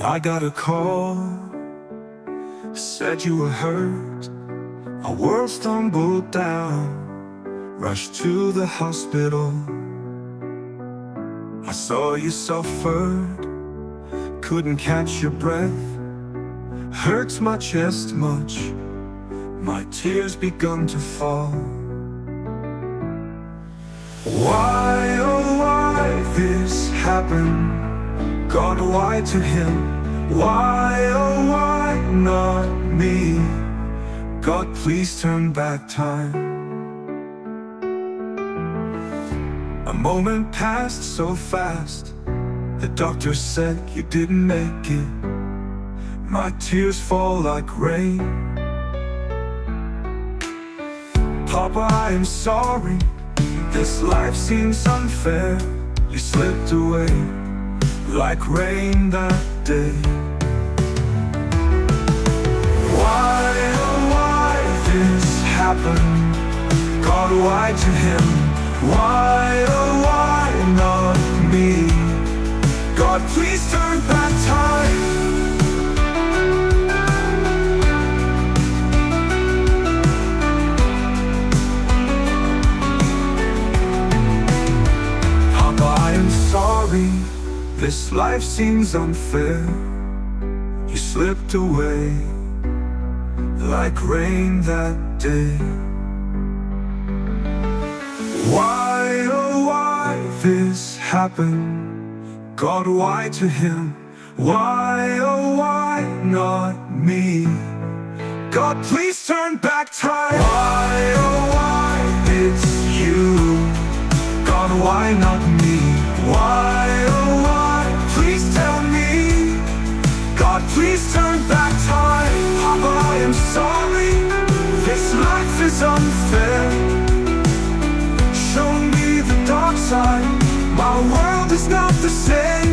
I got a call, said you were hurt. Our world stumbled down, rushed to the hospital. I saw you suffered, couldn't catch your breath. Hurts my chest much, my tears begun to fall. Why, oh why this happened? God, why to him? Why, oh why not me? God, please turn back time. A moment passed so fast. The doctor said you didn't make it. My tears fall like rain. Papa, I am sorry. This life seems unfair. You slipped away like rain that day. Why, oh why this happened? God, why to him? Why, oh why not me? God, please turn back time. Papa, I am sorry. This life seems unfair. You slipped away like rain that day. Why, oh why this happened? God, why to him? Why, oh why not me? God, please turn back time. Why, oh why it's you? God, why not me? Why, oh why? Please tell me, God, please turn back time. Papa, I am sorry, this life is unfair. Show me the dark side, my world is not the same.